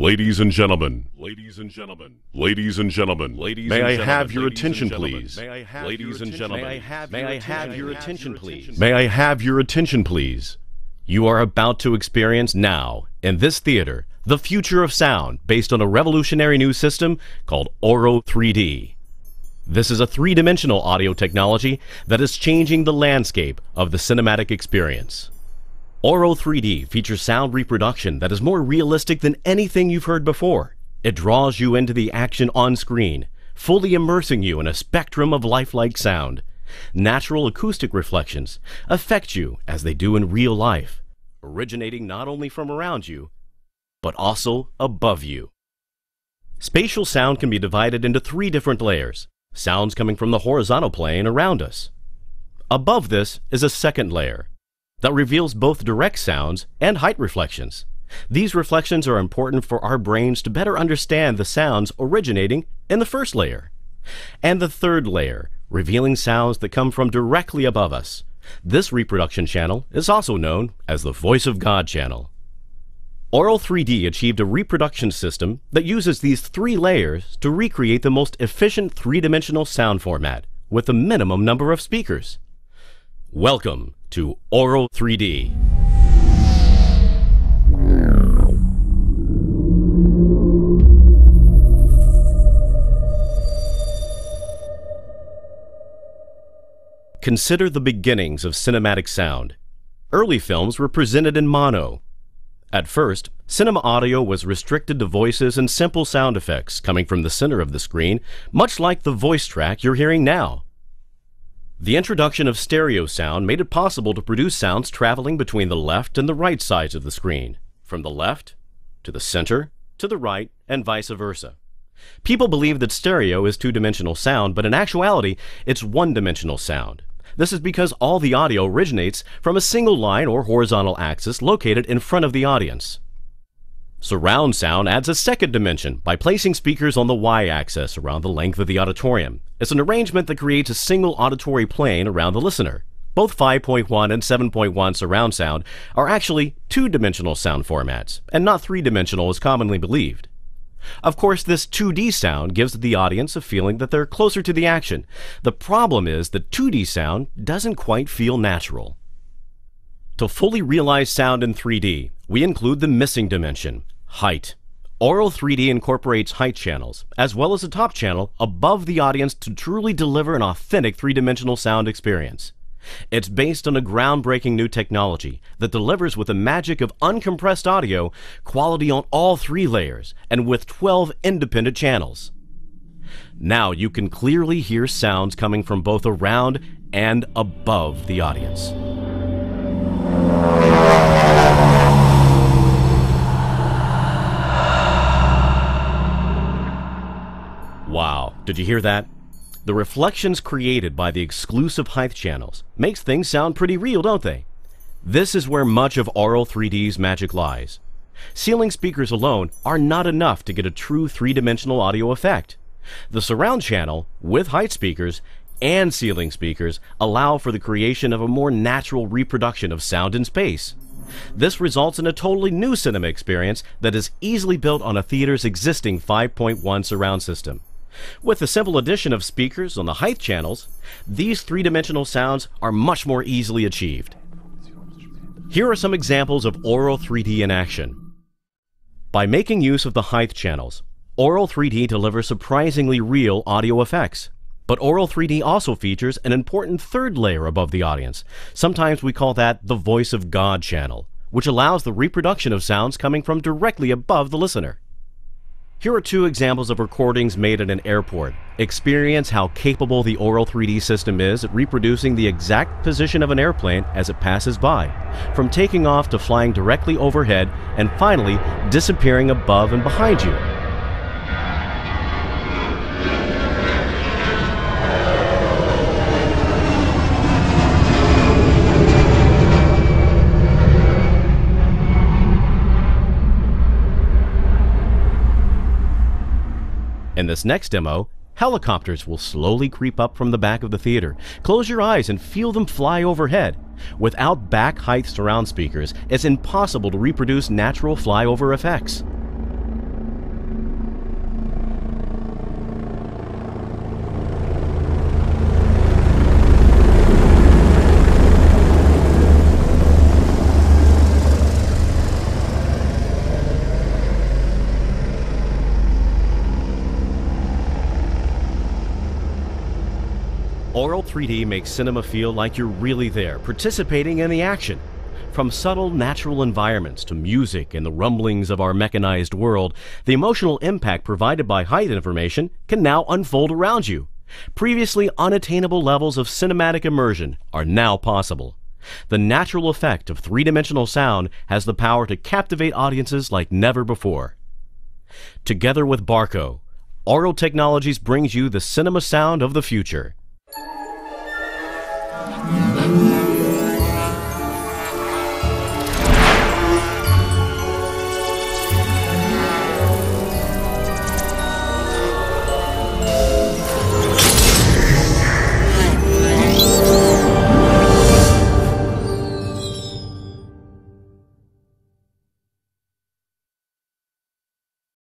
Ladies and gentlemen, may I have your attention please. You are about to experience now, in this theater, the future of sound based on a revolutionary new system called Auro 3D. This is a three-dimensional audio technology that is changing the landscape of the cinematic experience. Auro 3D features sound reproduction that is more realistic than anything you've heard before. It draws you into the action on screen, fully immersing you in a spectrum of lifelike sound. Natural acoustic reflections affect you as they do in real life, originating not only from around you, but also above you. Spatial sound can be divided into three different layers. Sounds coming from the horizontal plane around us. Above this is a second layer that reveals both direct sounds and height reflections. These reflections are important for our brains to better understand the sounds originating in the first layer. And the third layer, revealing sounds that come from directly above us. This reproduction channel is also known as the Voice of God channel. Auro 3D achieved a reproduction system that uses these three layers to recreate the most efficient three-dimensional sound format with the minimum number of speakers. Welcome to Auro 3D. Consider the beginnings of cinematic sound. Early films were presented in mono. At first, cinema audio was restricted to voices and simple sound effects coming from the center of the screen, much like the voice track you're hearing now. The introduction of stereo sound made it possible to produce sounds traveling between the left and the right sides of the screen, from the left to the center to the right, and vice versa. People believe that stereo is two-dimensional sound, but in actuality, it's one-dimensional sound. This is because all the audio originates from a single line or horizontal axis located in front of the audience. Surround sound adds a second dimension by placing speakers on the y-axis around the length of the auditorium. It's an arrangement that creates a single auditory plane around the listener. Both 5.1 and 7.1 surround sound are actually two-dimensional sound formats, and not three-dimensional as commonly believed. Of course, this 2D sound gives the audience a feeling that they're closer to the action. The problem is that 2D sound doesn't quite feel natural. To fully realize sound in 3D, we include the missing dimension, height. Auro 3D incorporates height channels, as well as a top channel above the audience to truly deliver an authentic three-dimensional sound experience. It's based on a groundbreaking new technology that delivers with the magic of uncompressed audio quality on all three layers and with 12 independent channels. Now you can clearly hear sounds coming from both around and above the audience. Wow, did you hear that? The reflections created by the exclusive height channels makes things sound pretty real, don't they? This is where much of Auro 3D's magic lies. Ceiling speakers alone are not enough to get a true three-dimensional audio effect. The surround channel, with height speakers and ceiling speakers, allow for the creation of a more natural reproduction of sound in space. This results in a totally new cinema experience that is easily built on a theater's existing 5.1 surround system. With the simple addition of speakers on the height channels, these three-dimensional sounds are much more easily achieved. Here are some examples of Auro 3D in action. By making use of the height channels, Auro 3D delivers surprisingly real audio effects. But Auro 3D also features an important third layer above the audience. Sometimes we call that the Voice of God channel, which allows the reproduction of sounds coming from directly above the listener. Here are two examples of recordings made at an airport. Experience how capable the Auro 3D system is at reproducing the exact position of an airplane as it passes by, from taking off to flying directly overhead and finally disappearing above and behind you. In this next demo, helicopters will slowly creep up from the back of the theater. Close your eyes and feel them fly overhead. Without back height surround speakers, it's impossible to reproduce natural flyover effects. Auro 3D makes cinema feel like you're really there, participating in the action. From subtle natural environments to music and the rumblings of our mechanized world, the emotional impact provided by height information can now unfold around you. Previously unattainable levels of cinematic immersion are now possible. The natural effect of three-dimensional sound has the power to captivate audiences like never before. Together with Barco, Auro Technologies brings you the cinema sound of the future.